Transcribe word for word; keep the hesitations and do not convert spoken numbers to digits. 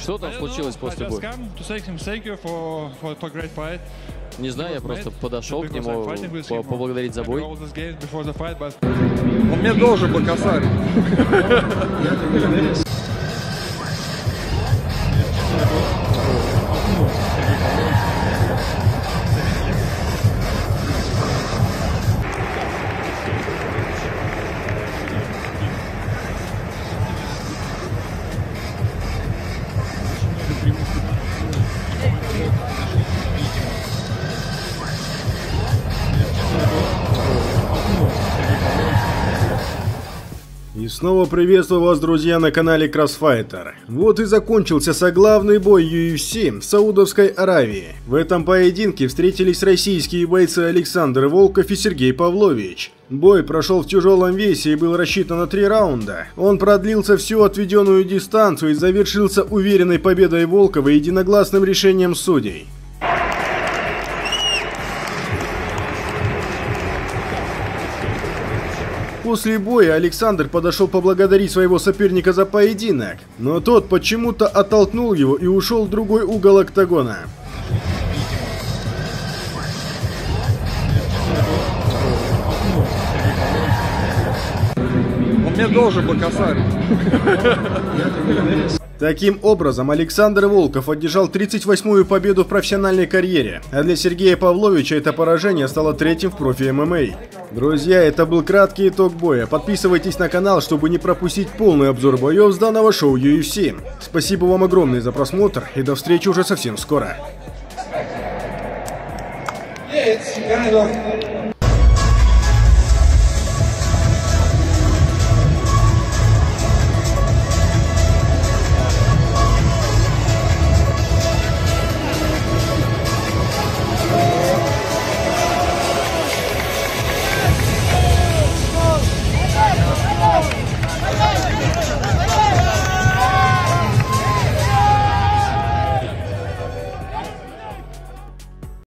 Что там случилось после боя? Не знаю, я просто подошел к нему поблагодарить за бой. Он мне должен был косарь. И снова приветствую вас, друзья, на канале KRASSFIGHTER. Вот и закончился соглавный бой ю эф си в Саудовской Аравии. В этом поединке встретились российские бойцы Александр Волков и Сергей Павлович. Бой прошел в тяжелом весе и был рассчитан на три раунда. Он продлился всю отведенную дистанцию и завершился уверенной победой Волкова и единогласным решением судей. После боя Александр подошел поблагодарить своего соперника за поединок, но тот почему-то оттолкнул его и ушел в другой угол октагона. Он мне должен был косарь. Таким образом, Александр Волков одержал тридцать восьмую победу в профессиональной карьере, а для Сергея Павловича это поражение стало третьим в профи эм эм а. Друзья, это был краткий итог боя. Подписывайтесь на канал, чтобы не пропустить полный обзор боев с данного шоу ю эф си. Спасибо вам огромное за просмотр и до встречи уже совсем скоро.